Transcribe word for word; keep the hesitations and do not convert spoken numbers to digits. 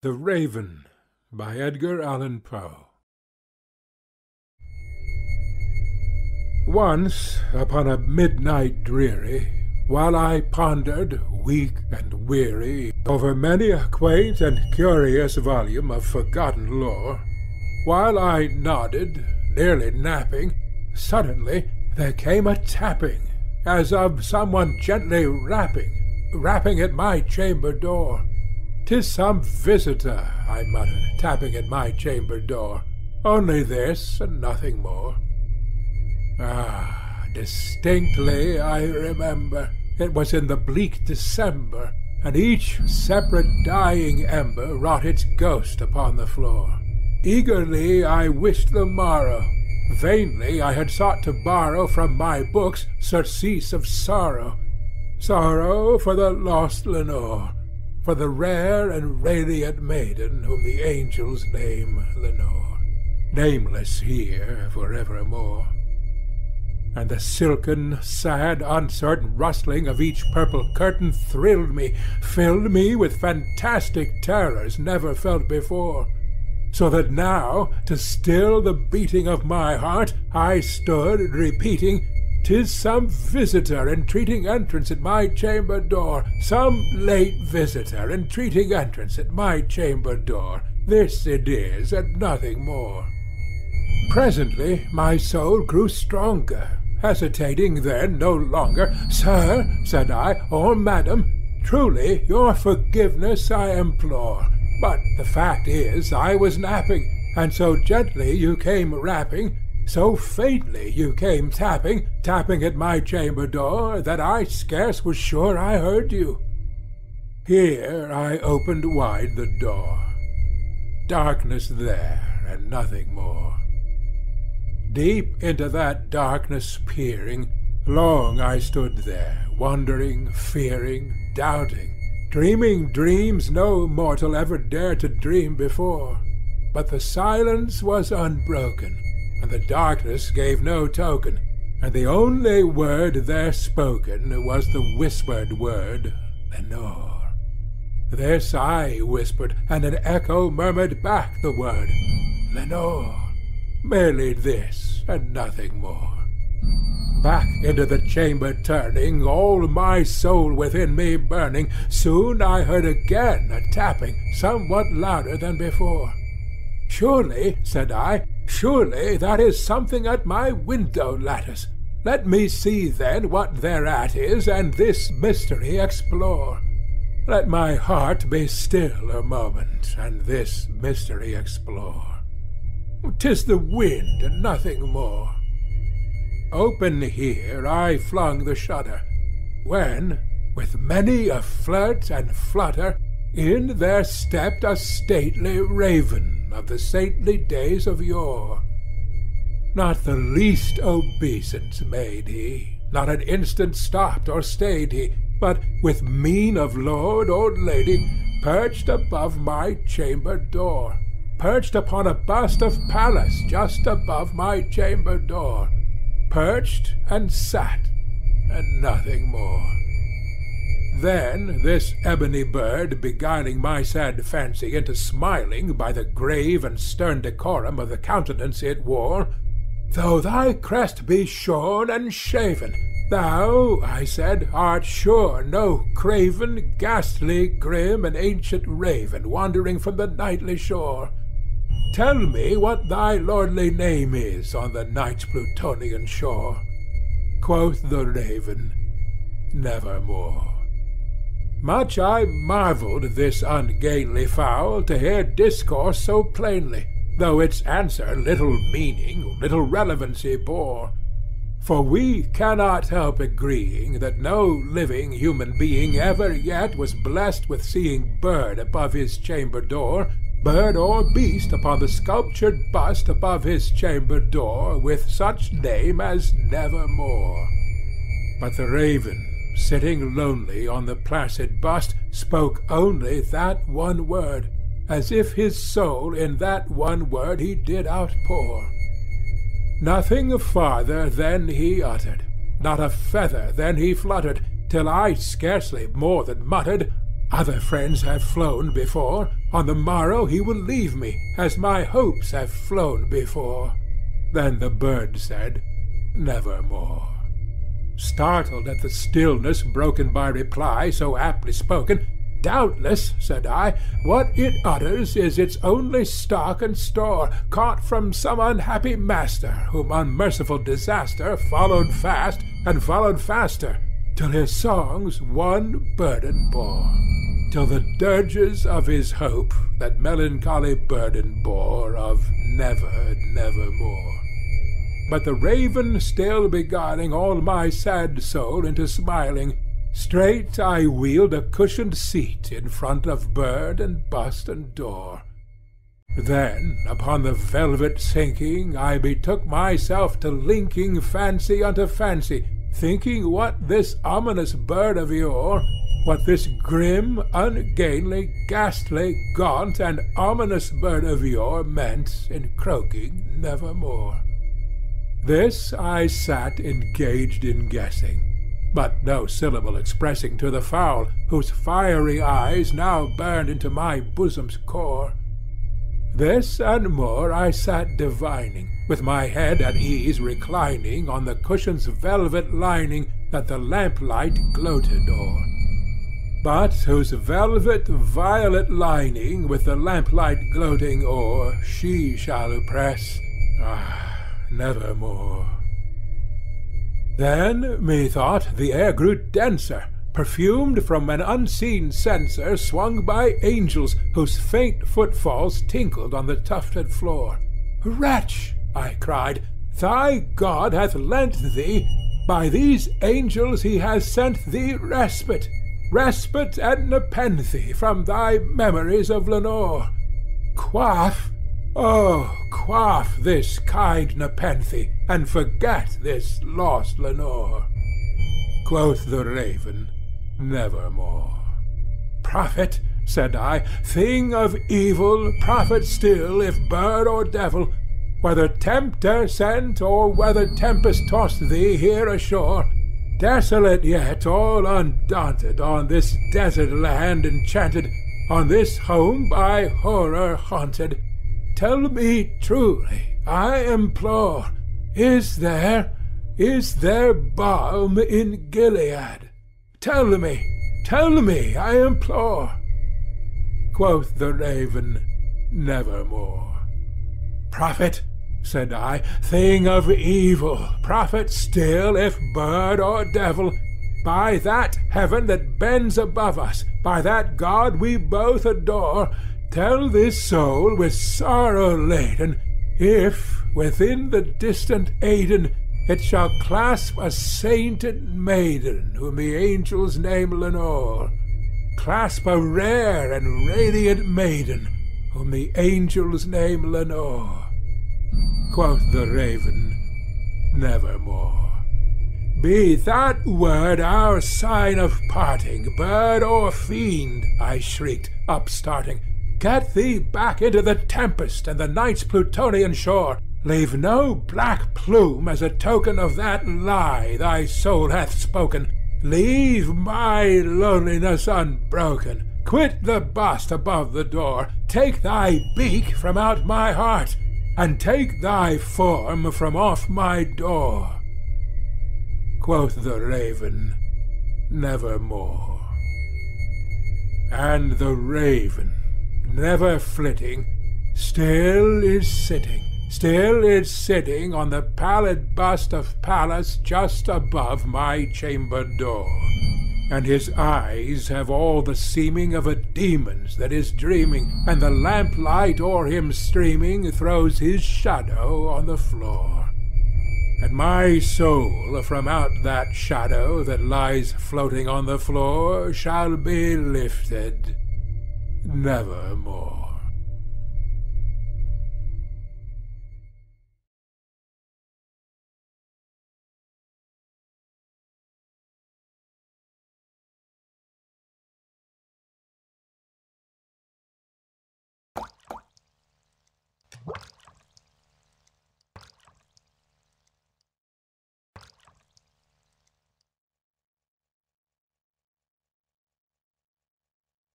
The Raven by Edgar Allan Poe. Once, upon a midnight dreary, while I pondered, weak and weary, over many a quaint and curious volume of forgotten lore, while I nodded, nearly napping, suddenly there came a tapping, as of someone gently rapping, rapping at my chamber door. "'Tis some visitor," I muttered, tapping at my chamber door. "Only this and nothing more." Ah, distinctly I remember. It was in the bleak December, and each separate dying ember wrought its ghost upon the floor. Eagerly I wished the morrow. Vainly I had sought to borrow from my books surcease of sorrow. Sorrow for the lost Lenore, for the rare and radiant maiden whom the angels name Lenore, nameless here forevermore. And the silken, sad, uncertain rustling of each purple curtain thrilled me, filled me with fantastic terrors never felt before, so that now, to still the beating of my heart, I stood repeating, "'Tis some visitor entreating entrance at my chamber door, some late visitor entreating entrance at my chamber door. This it is, and nothing more." Presently my soul grew stronger. Hesitating then no longer, "Sir," said I, "or madam, truly your forgiveness I implore. But the fact is I was napping, and so gently you came rapping, so faintly you came tapping, tapping at my chamber door, that I scarce was sure I heard you." Here I opened wide the door. Darkness there, and nothing more. Deep into that darkness peering, long I stood there, wondering, fearing, doubting, dreaming dreams no mortal ever dared to dream before. But the silence was unbroken, and the darkness gave no token, and the only word there spoken was the whispered word, "Lenore." This I whispered, and an echo murmured back the word, "Lenore." Merely this, and nothing more. Back into the chamber turning, all my soul within me burning, soon I heard again a tapping, somewhat louder than before. "Surely," said I, "surely that is something at my window lattice. Let me see then what thereat is, and this mystery explore. Let my heart be still a moment, and this mystery explore. 'Tis the wind, and nothing more." Open here I flung the shutter, when, with many a flirt and flutter, in there stepped a stately raven of the saintly days of yore. Not the least obeisance made he, not an instant stopped or stayed he, but with mien of lord or lady, perched above my chamber door, perched upon a bust of Pallas just above my chamber door, perched and sat, and nothing more. Then this ebony bird, beguiling my sad fancy into smiling by the grave and stern decorum of the countenance it wore, "Though thy crest be shorn and shaven, thou," I said, "art sure no craven, ghastly, grim, and ancient raven wandering from the nightly shore. Tell me what thy lordly name is on the night's Plutonian shore." Quoth the raven, "Nevermore." Much I marvelled this ungainly fowl to hear discourse so plainly, though its answer little meaning, little relevancy bore. For we cannot help agreeing that no living human being ever yet was blessed with seeing bird above his chamber door, bird or beast upon the sculptured bust above his chamber door, with such name as Nevermore. But the raven, sitting lonely on the placid bust, spoke only that one word, as if his soul in that one word he did outpour. Nothing farther then he uttered, not a feather then he fluttered, till I scarcely more than muttered, Other friends have flown before. On the morrow he will leave me, as my hopes have flown before. Then the bird said, Nevermore. Startled at the stillness broken by reply so aptly spoken, Doubtless, said I, what it utters is its only stock and store, caught from some unhappy master, whom unmerciful disaster followed fast and followed faster, till his songs one burden bore, till the dirges of his hope that melancholy burden bore of never, nevermore. But the raven, still beguiling all my sad soul into smiling, straight I wheeled a cushioned seat in front of bird and bust and door. Then, upon the velvet sinking, I betook myself to linking fancy unto fancy, thinking what this ominous bird of yore, what this grim, ungainly, ghastly, gaunt, and ominous bird of yore meant in croaking nevermore. This I sat engaged in guessing, but no syllable expressing to the fowl, whose fiery eyes now burned into my bosom's core. This and more I sat divining, with my head at ease reclining on the cushion's velvet lining that the lamplight gloated o'er, but whose velvet violet lining with the lamplight gloating o'er she shall press, ah, nevermore. Then, methought, the air grew denser, perfumed from an unseen censer swung by angels, whose faint footfalls tinkled on the tufted floor. Wretch, I cried, thy God hath lent thee, by these angels he hath sent thee respite, respite and nepenthe from thy memories of Lenore. Quaff, oh, quaff this kind Nepenthe, and forget this lost Lenore. Quoth the raven, Nevermore. Prophet, said I, thing of evil, prophet still, if bird or devil, whether tempter sent, or whether tempest tossed thee here ashore, desolate yet, all undaunted, on this desert land enchanted, on this home by horror haunted, tell me truly, I implore, is there, is there balm in Gilead? Tell me, tell me, I implore. Quoth the raven, Nevermore. Prophet, said I, thing of evil, prophet still, if bird or devil, by that heaven that bends above us, by that God we both adore, tell this soul with sorrow laden, if within the distant Aden it shall clasp a sainted maiden whom the angels name Lenore, clasp a rare and radiant maiden whom the angels name Lenore. Quoth the raven, Nevermore. Be that word our sign of parting, bird or fiend, I shrieked, upstarting, get thee back into the tempest and the night's Plutonian shore. Leave no black plume as a token of that lie thy soul hath spoken. Leave my loneliness unbroken. Quit the bust above the door. Take thy beak from out my heart, and take thy form from off my door. Quoth the raven, Nevermore. And the raven, never flitting, still is sitting, still is sitting on the pallid bust of Pallas just above my chamber door, and his eyes have all the seeming of a demon's that is dreaming, and the lamplight o'er him streaming throws his shadow on the floor. And my soul from out that shadow that lies floating on the floor shall be lifted nevermore.